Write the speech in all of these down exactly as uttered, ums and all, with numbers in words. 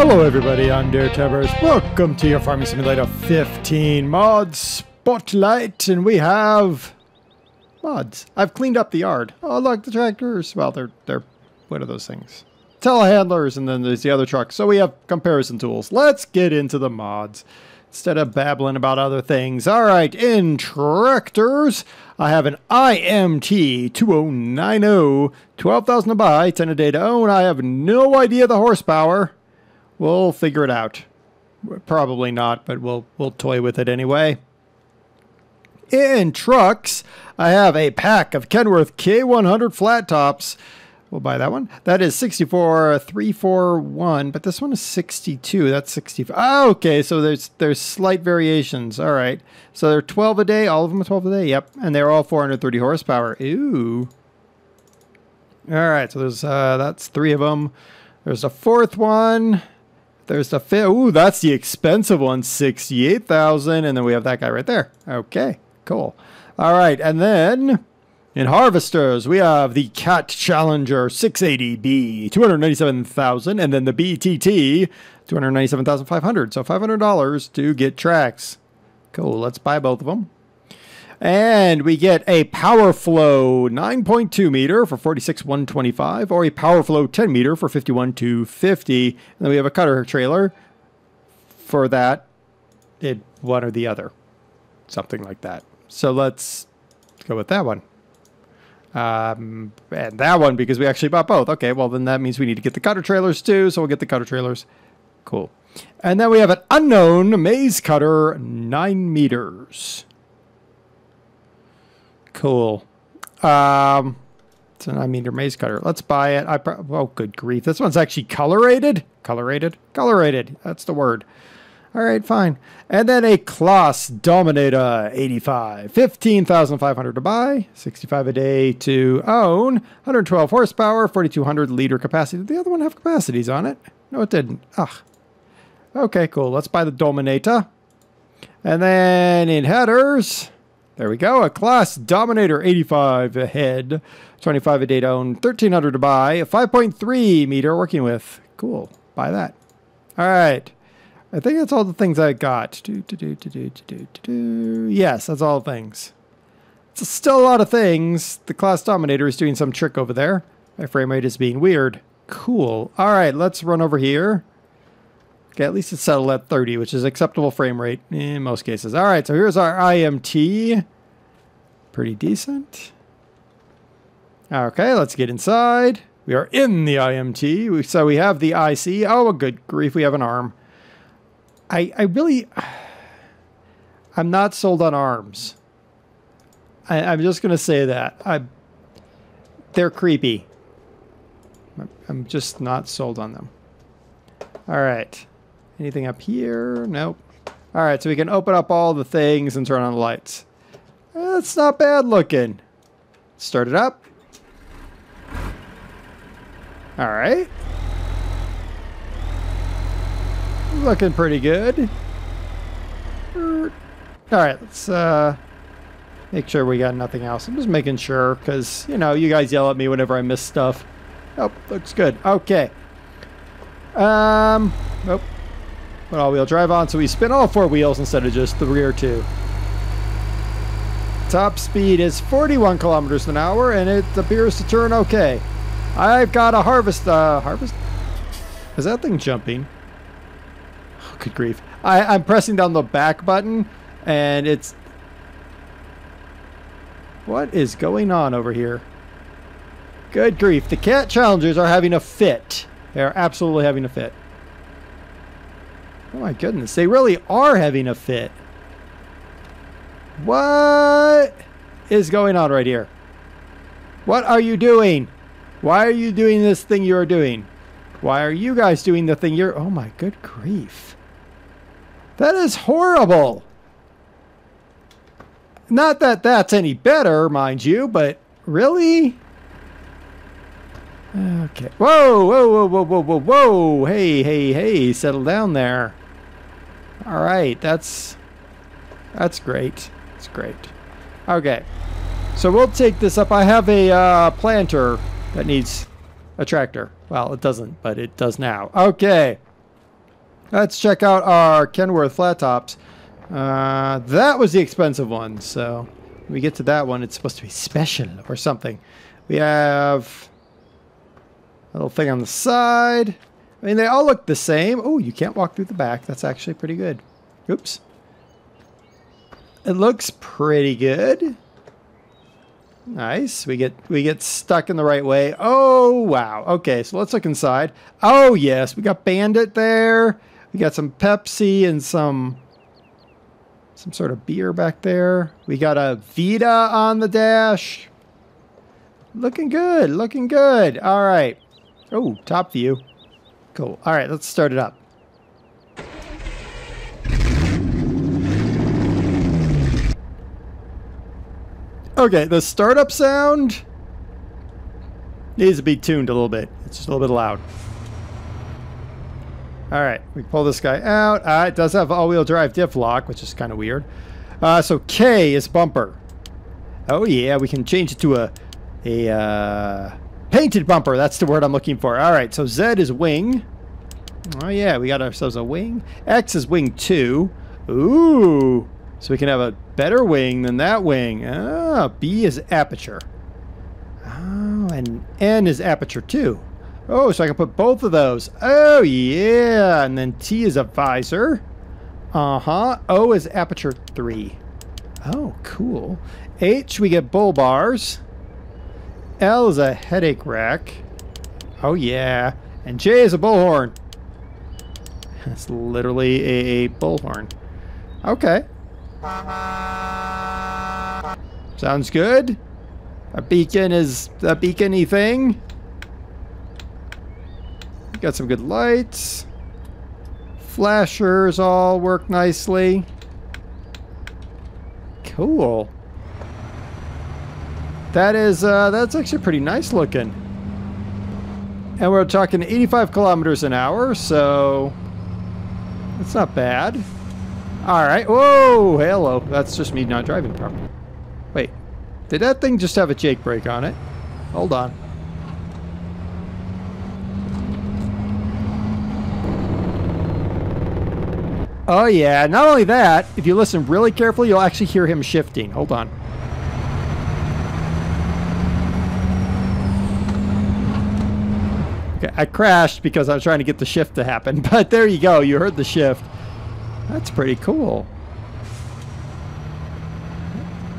Hello everybody, I'm DerTebbers. Welcome to your Farming Simulator fifteen mod spotlight, and we have mods. I've cleaned up the yard. Oh look, the tractors. Well, they're they're what are those things? Telehandlers, and then there's the other truck. So we have comparison tools. Let's get into the mods instead of babbling about other things. All right, in tractors, I have an I M T twenty ninety, twelve thousand to buy, ten a day to own. I have no idea the horsepower. We'll figure it out. Probably not, but we'll we'll toy with it anyway. In trucks, I have a pack of Kenworth K one hundred flat tops. We'll buy that one. That is sixty-four three forty-one, but this one is sixty-two. That's sixty-five. Oh, okay, so there's there's slight variations. All right. So they're twelve a day. All of them are twelve a day. Yep. And they're all four hundred thirty horsepower. Ooh. All right. So there's uh that's three of them. There's a fourth one. There's the fifth. Ooh, that's the expensive one, sixty-eight thousand, and then we have that guy right there. Okay, cool. All right, and then in harvesters, we have the Cat Challenger six eighty B, two hundred ninety-seven thousand, and then the B T T, two hundred ninety-seven thousand five hundred. So five hundred dollars to get tracks. Cool, let's buy both of them. And we get a Power Flow nine point two meter for forty-six thousand one hundred twenty-five, or a Power Flow ten meter for fifty-one thousand two hundred fifty. And then we have a cutter trailer for that, it one or the other, something like that. So let's go with that one. Um, and that one, because we actually bought both. Okay, well then that means we need to get the cutter trailers too. So we'll get the cutter trailers. Cool. And then we have an unknown maze cutter, nine meters. Cool. Um, it's a nine meter maze cutter. Let's buy it. I pro oh, good grief. This one's actually colorated. Colorated. Colorated. That's the word. All right, fine. And then a Claas Dominator eighty-five, fifteen thousand five hundred to buy, sixty-five a day to own, one hundred twelve horsepower, forty-two hundred liter capacity. Did the other one have capacities on it? No, it didn't. Ugh. Okay, cool. Let's buy the Dominator. And then in headers, there we go. A Claas Dominator eighty-five head, twenty-five a day to own, thirteen hundred to buy, a five point three meter working with. Cool. Buy that. All right. I think that's all the things I got. Do, do, do, do, do, do, do. Yes, that's all things. It's still a lot of things. The Claas Dominator is doing some trick over there. My frame rate is being weird. Cool. All right, let's run over here. Okay, at least it's settled at thirty, which is acceptable frame rate in most cases. All right, so here's our I M T. Pretty decent. Okay, let's get inside. We are in the I M T. We, so we have the I C. Oh, good grief, we have an arm. I, I really... I'm not sold on arms. I, I'm just going to say that. I, they're creepy. I'm just not sold on them. All right. Anything up here? Nope. All right, so we can open up all the things and turn on the lights. That's not bad looking. Start it up. All right. Looking pretty good. All right, let's uh, make sure we got nothing else. I'm just making sure because, you know, you guys yell at me whenever I miss stuff. Oh, looks good. Okay. Um, nope. Put all-wheel drive on, so we spin all four wheels instead of just the rear two. Top speed is forty-one kilometers an hour, and it appears to turn okay. I've got a harvest. Uh, harvest? Is that thing jumping? Oh, good grief! I, I'm pressing down the back button, and it's. What is going on over here? Good grief! The Cat Challengers are having a fit. They are absolutely having a fit. Oh my goodness, they really are having a fit. What is going on right here? What are you doing? Why are you doing this thing you're doing? Why are you guys doing the thing you're... Oh my good grief. That is horrible. Not that that's any better, mind you, but really... Okay. Whoa, whoa, whoa, whoa, whoa, whoa, whoa. Hey, hey, hey, settle down there. All right, that's that's great. That's great. Okay. So we'll take this up. I have a uh, planter that needs a tractor. Well, it doesn't, but it does now. Okay. Let's check out our Kenworth flat tops. Uh, that was the expensive one, so when we get to that one, it's supposed to be special or something. We have a little thing on the side. I mean, they all look the same. Oh, you can't walk through the back. That's actually pretty good. Oops. It looks pretty good. Nice. We get we get stuck in the right way. Oh, wow. Okay, so let's look inside. Oh, yes. We got Bandit there. We got some Pepsi and some... some sort of beer back there. We got a Vita on the dash. Looking good, looking good. All right. Oh, top view. Cool. All right, let's start it up. Okay, the startup sound needs to be tuned a little bit. It's just a little bit loud. All right, we pull this guy out. Uh, it does have all-wheel drive diff lock, which is kind of weird. Uh, so K is bumper. Oh yeah, we can change it to a a uh, painted bumper. That's the word I'm looking for. All right, so Z is wing. Oh yeah, we got ourselves a wing. X is wing two. Ooh, so we can have a better wing than that wing. Ah, B is aperture. Oh, and N is aperture two. Oh, so I can put both of those. Oh, yeah. And then T is a visor. Uh-huh. O is aperture three. Oh, cool. H, we get bull bars. L is a headache rack. Oh, yeah. And J is a bullhorn. That's literally a bullhorn. Okay. Sounds good. A beacon is a beacon-y thing. Got some good lights. Flashers all work nicely. Cool. That is, uh, that's actually pretty nice looking. And we're talking eighty-five kilometers an hour, so that's not bad. All right. Whoa, hello. That's just me not driving properly. Wait, did that thing just have a jake brake on it? Hold on. Oh yeah, not only that, if you listen really carefully, you'll actually hear him shifting. Hold on. Okay, I crashed because I was trying to get the shift to happen, but there you go, you heard the shift. That's pretty cool.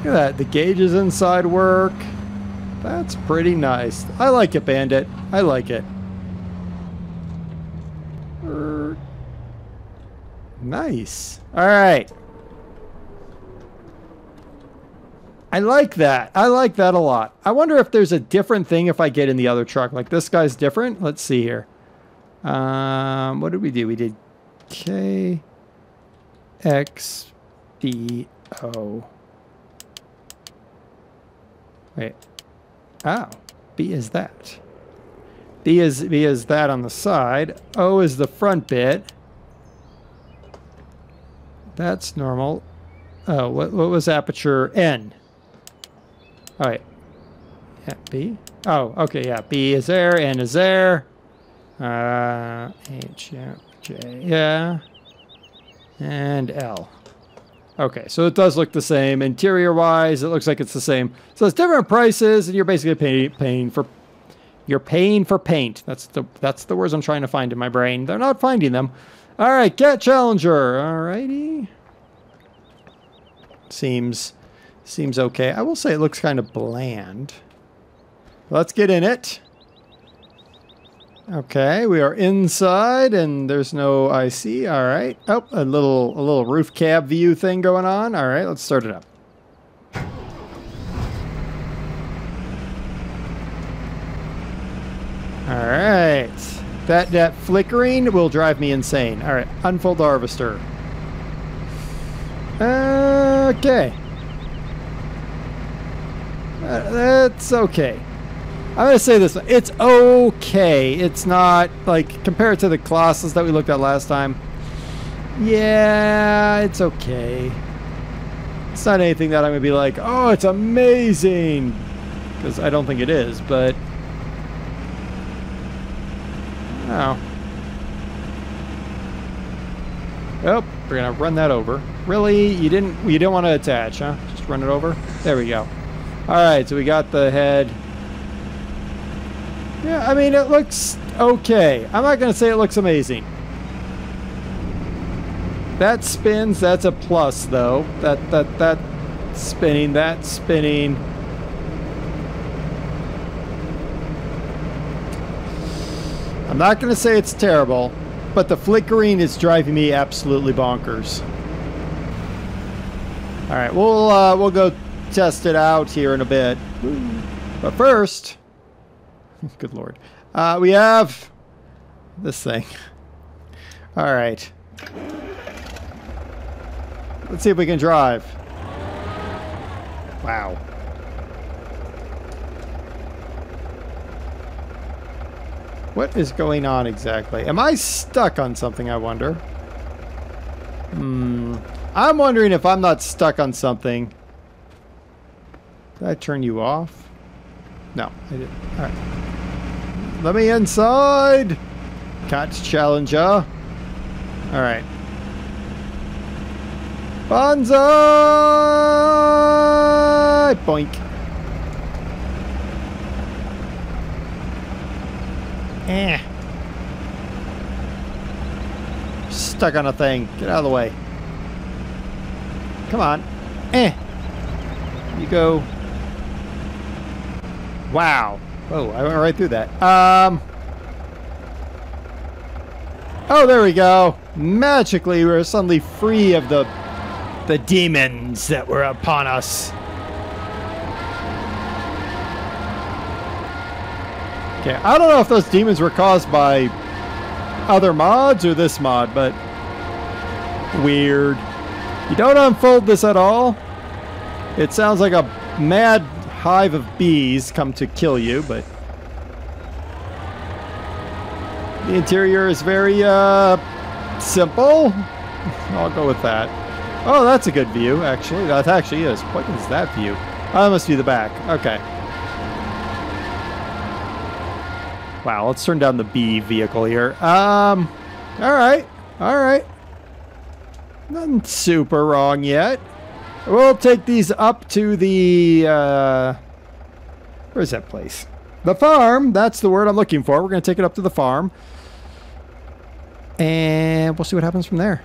Look at that, the gauges inside work. That's pretty nice. I like it, Bandit. I like it. Nice. All right. I like that. I like that a lot. I wonder if there's a different thing if I get in the other truck. Like this guy's different. Let's see here. Um, what did we do? We did K, X, B, O. Wait. Oh, B is that. B is, B is that on the side. O is the front bit. That's normal. Oh, what, what was aperture N? All right. Yeah, B. Oh, okay, yeah. B is there, N is there. Uh, H, yeah, J, yeah. And L. Okay, so it does look the same. Interior-wise, it looks like it's the same. So it's different prices, and you're basically pay, paying for... You're paying for paint. That's the, that's the words I'm trying to find in my brain. They're not finding them. All right, Cat Challenger. All righty. Seems, seems okay. I will say it looks kind of bland. Let's get in it. Okay, we are inside, and there's no I C. All right. Oh, a little, a little roof cab view thing going on. All right, let's start it up. All right. That, that flickering will drive me insane. All right, unfold the harvester. Okay. Uh, that's okay. I'm going to say this. It's okay. It's not, like, compared to the Claases that we looked at last time. Yeah, it's okay. It's not anything that I'm going to be like, oh, it's amazing. Because I don't think it is, but... Oh. Oh, we're gonna run that over. Really? You didn't you didn't want to attach, huh? Just run it over. There we go. Alright, so we got the head. Yeah, I mean, it looks okay. I'm not going to say it looks amazing. That spins, that's a plus, though. That, that, that spinning, that spinning. I'm not going to say it's terrible, but the flickering is driving me absolutely bonkers. All right, we'll, uh, we'll go test it out here in a bit. But first... Good Lord. Uh, we have this thing. All right. Let's see if we can drive. Wow. What is going on exactly? Am I stuck on something, I wonder? Hmm. I'm wondering if I'm not stuck on something. Did I turn you off? No, I didn't. All right. Let me inside! Cat Challenger. Alright. Banzai! Boink. Eh. Stuck on a thing. Get out of the way. Come on. Eh. You go. Wow. Oh, I went right through that. Um, oh, there we go. Magically, we were suddenly free of the the demons that were upon us. Okay, I don't know if those demons were caused by other mods or this mod, but weird. You don't unfold this at all. It sounds like a mad hive of bees come to kill you, but the interior is very uh, simple. I'll go with that. Oh, that's a good view, actually. That actually is. What is that view? Oh, that must be the back. Okay. Wow, let's turn down the bee vehicle here. Um, all right, all right. Nothing super wrong yet. We'll take these up to the, uh, where's that place? The farm. That's the word I'm looking for. We're going to take it up to the farm. And we'll see what happens from there.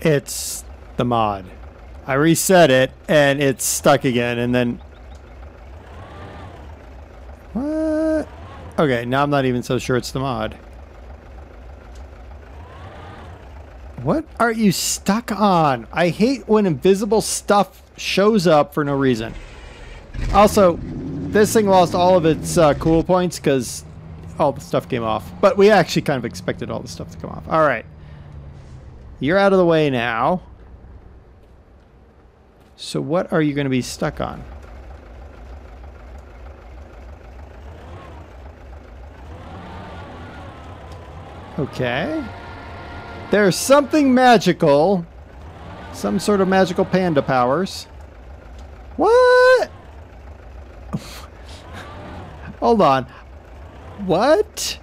It's the mod. I reset it, and it's stuck again, and then... What? Okay, now I'm not even so sure it's the mod. What are you stuck on? I hate when invisible stuff shows up for no reason. Also, this thing lost all of its uh, cool points because all the stuff came off. But we actually kind of expected all the stuff to come off. All right. You're out of the way now. So what are you going to be stuck on? Okay. There's something magical. Some sort of magical panda powers. What? Hold on. What?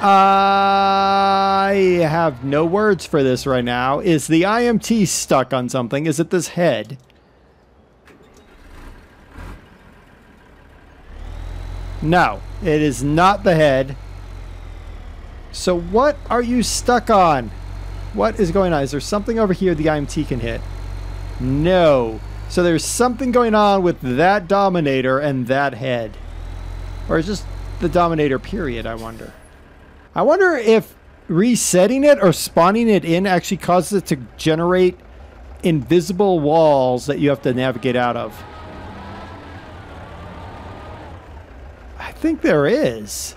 I have no words for this right now. Is the I M T stuck on something? Is it this head? No, it is not the head. So what are you stuck on? What is going on? Is there something over here the I M T can hit? No. So there's something going on with that Dominator and that head. Or just the Dominator, period, I wonder. I wonder if resetting it or spawning it in actually causes it to generate invisible walls that you have to navigate out of. I think there is.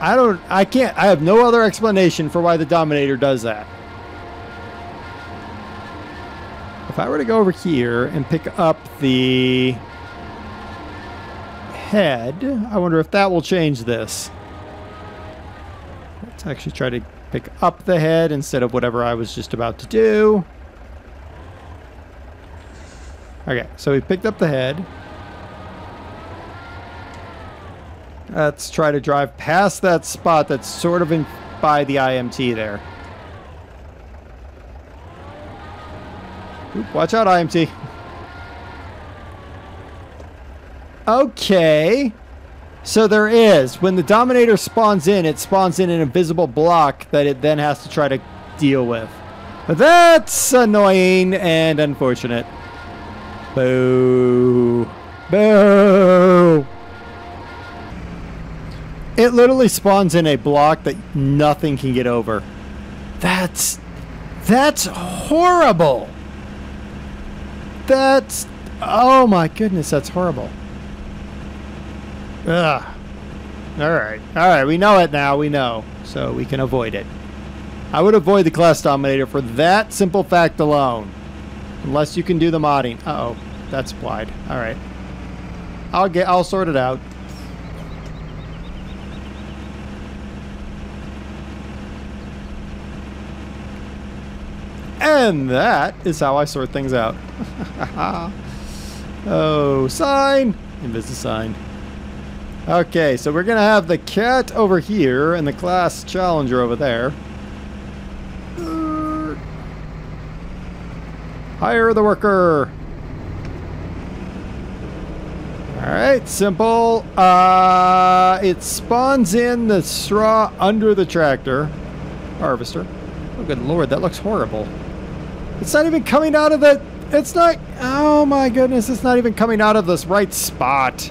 I don't, I can't, I have no other explanation for why the Dominator does that. If I were to go over here and pick up the head, I wonder if that will change this. Let's actually try to pick up the head instead of whatever I was just about to do. Okay, so we picked up the head. Let's try to drive past that spot that's sort of in by the I M T there. Oop, watch out, I M T. Okay. So there is. When the Dominator spawns in, it spawns in an invisible block that it then has to try to deal with. But that's annoying and unfortunate. Boo. Boo. It literally spawns in a block that nothing can get over. That's... That's horrible. That's... Oh my goodness, that's horrible. Ugh. Alright. Alright, we know it now. We know. So we can avoid it. I would avoid the Claas Dominator for that simple fact alone. Unless you can do the modding. Uh-oh. That's wide. Alright. I'll get... I'll sort it out. And that is how I sort things out. Oh, sign! Invis the sign. Okay, so we're going to have the Cat over here and the Claas Challenger over there. Uh, hire the worker. Alright, simple. Uh, it spawns in the straw under the tractor. Harvester. Oh, good lord, that looks horrible. It's not even coming out of the... It's not... Oh my goodness, it's not even coming out of this right spot.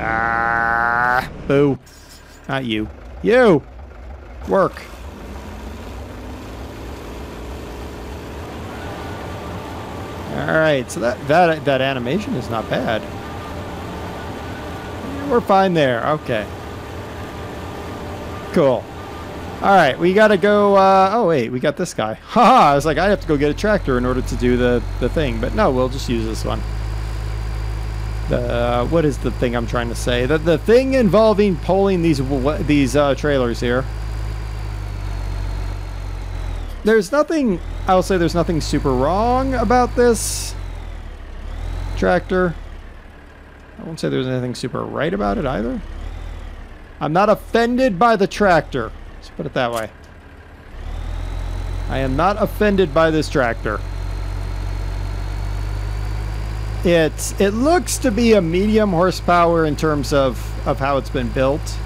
Ah, boo. Not you. You! Work. Alright, so that, that that animation is not bad. We're fine there. Okay. Cool. Alright, we gotta go... Uh, oh wait, we got this guy. Haha, I was like, I have to go get a tractor in order to do the, the thing. But no, we'll just use this one. Uh, what is the thing I'm trying to say? The, the thing involving pulling these these uh, trailers here. There's nothing, I'll say there's nothing super wrong about this tractor. I won't say there's anything super right about it either. I'm not offended by the tractor. Let's put it that way. I am not offended by this tractor. It's, it looks to be a medium horsepower in terms of, of how it's been built.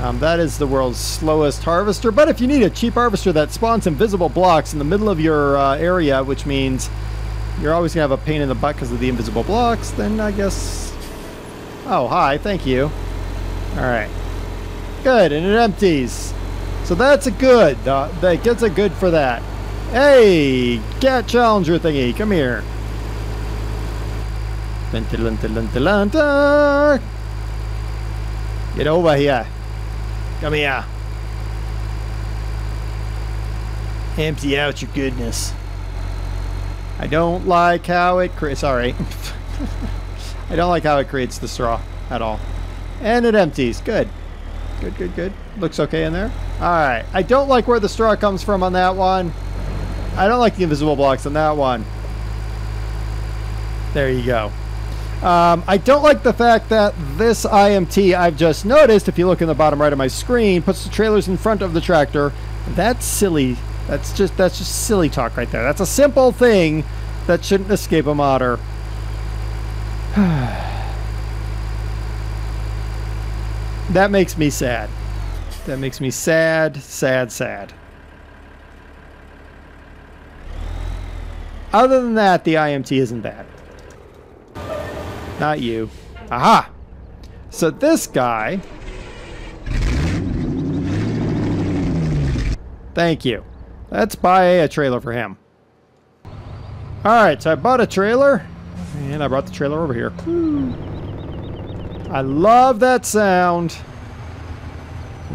Um, that is the world's slowest harvester. But if you need a cheap harvester that spawns invisible blocks in the middle of your uh, area, which means you're always going to have a pain in the butt because of the invisible blocks, then I guess... Oh, hi. Thank you. Alright. Good. And it empties. So that's a good. Uh, that gets a good for that. Hey! Cat Challenger thingy. Come here. Get over here. Come here. Empty out your goodness. I don't like how it creates... Sorry. I don't like how it creates the straw at all. And it empties. Good. Good, good, good. Looks okay in there. Alright. I don't like where the straw comes from on that one. I don't like the invisible blocks on that one. There you go. Um, I don't like the fact that this I M T, I've just noticed, if you look in the bottom right of my screen, puts the trailers in front of the tractor. That's silly. That's just that's just silly talk right there. That's a simple thing that shouldn't escape a modder. That makes me sad. That makes me sad, sad, sad. Other than that, the I M T isn't bad. Not you. Aha! So this guy... Thank you. Let's buy a trailer for him. Alright, so I bought a trailer. And I brought the trailer over here. Woo. I love that sound.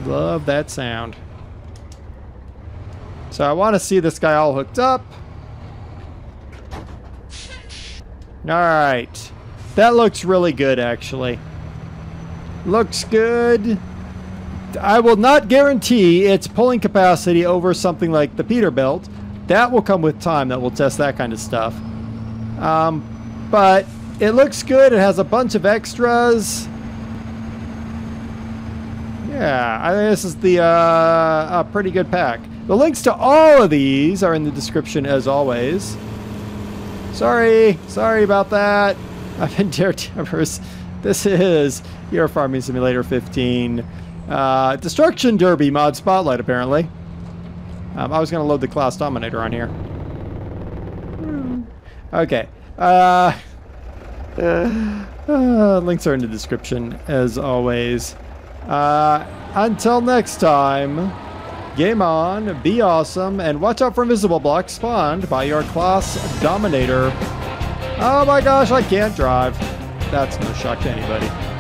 Love that sound. So I want to see this guy all hooked up. Alright. That looks really good, actually. Looks good. I will not guarantee its pulling capacity over something like the Peterbilt. That will come with time. That will test that kind of stuff. Um, but it looks good. It has a bunch of extras. Yeah, I think this is the uh, a pretty good pack. The links to all of these are in the description as always. Sorry, sorry about that. I've been DerTebbers. This is your Farming Simulator fifteen uh, Destruction Derby mod spotlight, apparently. Um, I was going to load the Claas Dominator on here. Okay. Uh, uh, links are in the description, as always. Uh, until next time, game on, be awesome, and watch out for invisible blocks spawned by your Claas Dominator. Oh my gosh, I can't drive. That's no shock to anybody.